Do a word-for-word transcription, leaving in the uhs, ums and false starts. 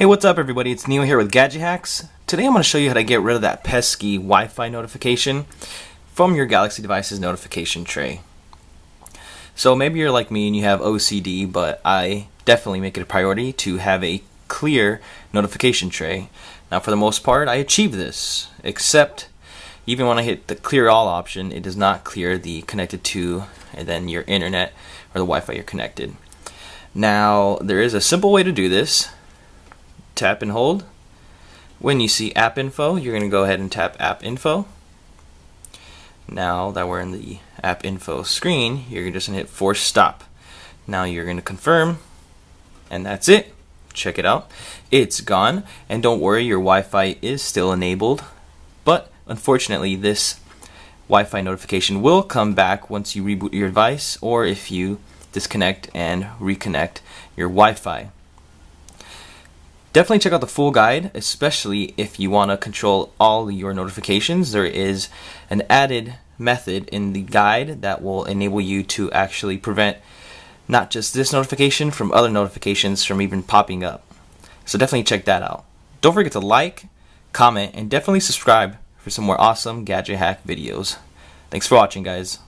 Hey, what's up everybody? It's Neil here with Gadget Hacks. Today I'm going to show you how to get rid of that pesky Wi-Fi notification from your Galaxy device's notification tray. So maybe you're like me and you have O C D, but I definitely make it a priority to have a clear notification tray. Now for the most part I achieve this, except even when I hit the clear all option, it does not clear the connected to and then your internet or the Wi-Fi you're connected. Now there is a simple way to do this. Tap and hold. When you see app info, you're going to go ahead and tap app info. Now that we're in the app info screen, you're just going to hit force stop. Now you're going to confirm, and that's it. Check it out. It's gone, and don't worry, your Wi-Fi is still enabled, but unfortunately this Wi-Fi notification will come back once you reboot your device or if you disconnect and reconnect your Wi-Fi. Definitely check out the full guide, especially if you want to control all your notifications. There is an added method in the guide that will enable you to actually prevent not just this notification from other notifications from even popping up. So definitely check that out. Don't forget to like, comment, and definitely subscribe for some more awesome gadget hack videos. Thanks for watching, guys.